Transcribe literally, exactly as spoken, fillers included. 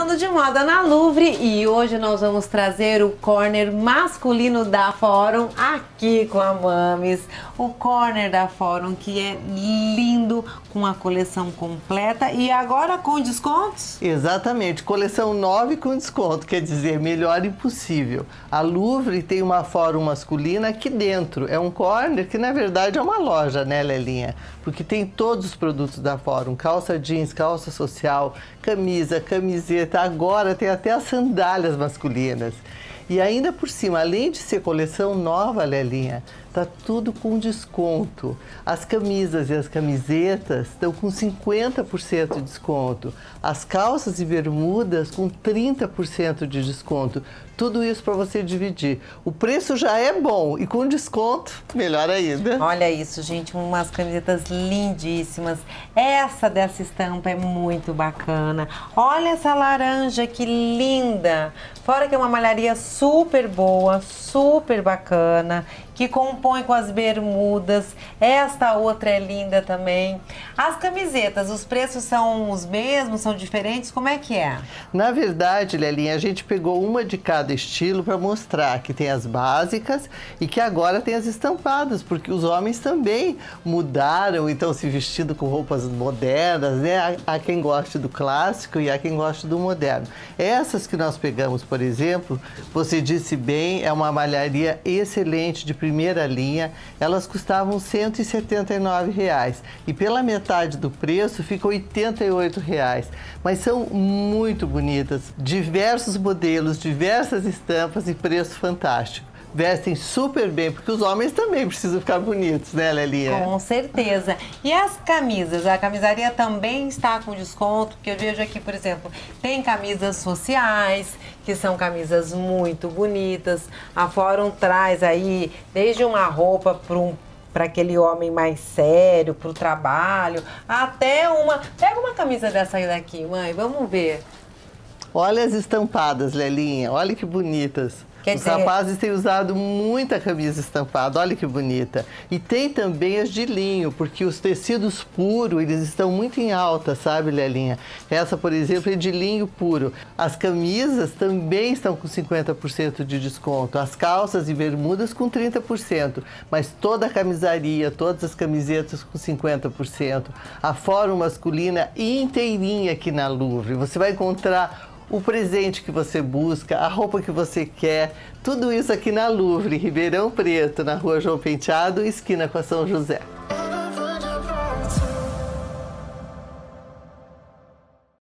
falando de moda na Louvre e hoje nós vamos trazer o corner masculino da Fórum aqui com a Mamis. O corner da Fórum que é lindo, com a coleção completa e agora com descontos? Exatamente, coleção nove com desconto, quer dizer, melhor impossível. A Louvre tem uma Fórum masculina aqui dentro, é um corner que na verdade é uma loja, né, Lelinha? Porque tem todos os produtos da Fórum, calça jeans, calça social, camisa, camiseta, agora tem até as sandálias masculinas. E ainda por cima, além de ser coleção nova, Lelinha, tá tudo com desconto. As camisas e as camisetas estão com cinquenta por cento de desconto. As calças e bermudas com trinta por cento de desconto. Tudo isso para você dividir. O preço já é bom e com desconto, melhor ainda. Olha isso, gente, umas camisetas lindíssimas. Essa dessa estampa é muito bacana. Olha essa laranja, que linda. Fora que é uma malharia super boa, super bacana, que compõe com as bermudas. Esta outra é linda também. As camisetas, os preços são os mesmos, são diferentes? Como é que é? Na verdade, Lelinha, a gente pegou uma de cada estilo para mostrar que tem as básicas e que agora tem as estampadas, porque os homens também mudaram, então se vestindo com roupas modernas, né? Há quem goste do clássico e há quem goste do moderno. Essas que nós pegamos, por exemplo, você disse bem, é uma malharia excelente de primeira primeira linha, elas custavam cento e setenta e nove reais e pela metade do preço fica oitenta e oito reais, mas são muito bonitas, diversos modelos, diversas estampas e preço fantástico. Vestem super bem, porque os homens também precisam ficar bonitos, né, Lelinha? Com certeza. E as camisas? A camisaria também está com desconto, porque eu vejo aqui, por exemplo, tem camisas sociais, que são camisas muito bonitas. A Fórum traz aí desde uma roupa para um para aquele homem mais sério, para o trabalho, até uma... Pega uma camisa dessa aí daqui, mãe, vamos ver. Olha as estampadas, Lelinha, olha que bonitas. Quer Os dizer... rapazes têm usado muita camisa estampada, olha que bonita. E tem também as de linho, porque os tecidos puros, eles estão muito em alta, sabe, Lelinha? Essa, por exemplo, é de linho puro. As camisas também estão com cinquenta por cento de desconto, as calças e bermudas com trinta por cento, mas toda a camisaria, todas as camisetas com cinquenta por cento. A Fórum masculina inteirinha aqui na Louvre, você vai encontrar o presente que você busca, a roupa que você quer, tudo isso aqui na Louvre, Ribeirão Preto, na Rua João Penteado, esquina com a São José.